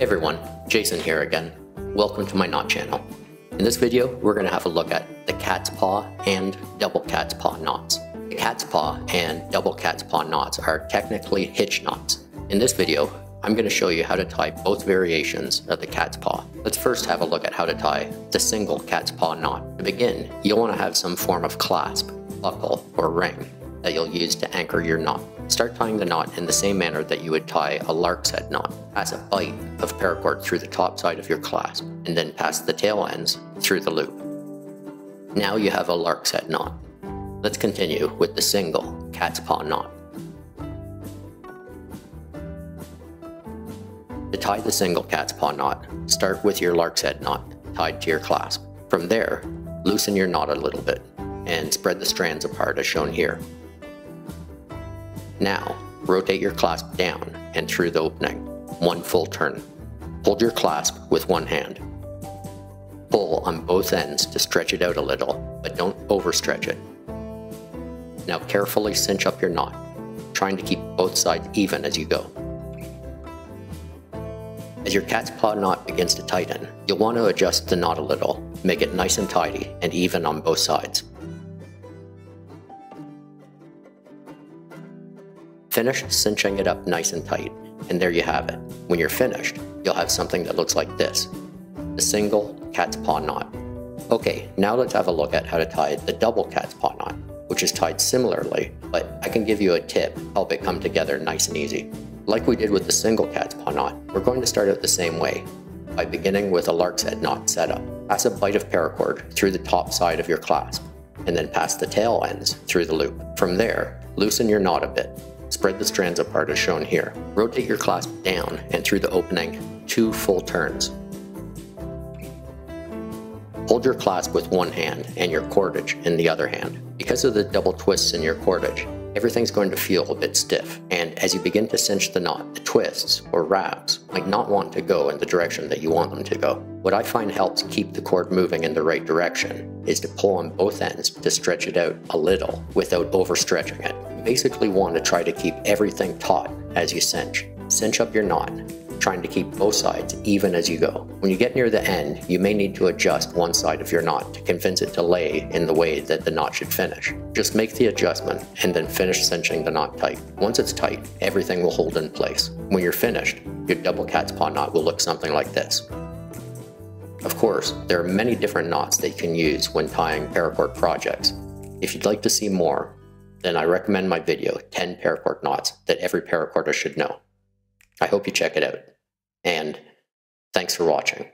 Hey everyone, Jason here again. Welcome to my knot channel. In this video, we're going to have a look at the cat's paw and double cat's paw knots. The cat's paw and double cat's paw knots are technically hitch knots. In this video, I'm going to show you how to tie both variations of the cat's paw. Let's first have a look at how to tie the single cat's paw knot. To begin, you'll want to have some form of clasp, buckle, or ring that you'll use to anchor your knot. Start tying the knot in the same manner that you would tie a lark's head knot. Pass a bight of paracord through the top side of your clasp, and then pass the tail ends through the loop. Now you have a lark's head knot. Let's continue with the single cat's paw knot. To tie the single cat's paw knot, start with your lark's head knot tied to your clasp. From there, loosen your knot a little bit, and spread the strands apart as shown here. Now, rotate your clasp down and through the opening, one full turn. Hold your clasp with one hand. Pull on both ends to stretch it out a little, but don't overstretch it. Now carefully cinch up your knot, trying to keep both sides even as you go. As your cat's paw knot begins to tighten, you'll want to adjust the knot a little, make it nice and tidy and even on both sides. Finish cinching it up nice and tight, and there you have it. When you're finished, you'll have something that looks like this, the single cat's paw knot. Okay, now let's have a look at how to tie the double cat's paw knot, which is tied similarly, but I can give you a tip to help it come together nice and easy. Like we did with the single cat's paw knot, we're going to start out the same way, by beginning with a lark's head knot setup. Pass a bight of paracord through the top side of your clasp, and then pass the tail ends through the loop. From there, loosen your knot a bit. Spread the strands apart as shown here. Rotate your clasp down and through the opening, two full turns. Hold your clasp with one hand and your cordage in the other hand. Because of the double twists in your cordage, everything's going to feel a bit stiff, and as you begin to cinch the knot, the twists or wraps might not want to go in the direction that you want them to go. What I find helps keep the cord moving in the right direction is to pull on both ends to stretch it out a little without overstretching it. You basically want to try to keep everything taut as you cinch. Cinch up your knot, trying to keep both sides even as you go. When you get near the end, you may need to adjust one side of your knot to convince it to lay in the way that the knot should finish. Just make the adjustment and then finish cinching the knot tight. Once it's tight, everything will hold in place. When you're finished, your double cat's paw knot will look something like this. Of course, there are many different knots that you can use when tying paracord projects. If you'd like to see more, then I recommend my video, 10 paracord knots that every paracordist should know. I hope you check it out, and thanks for watching.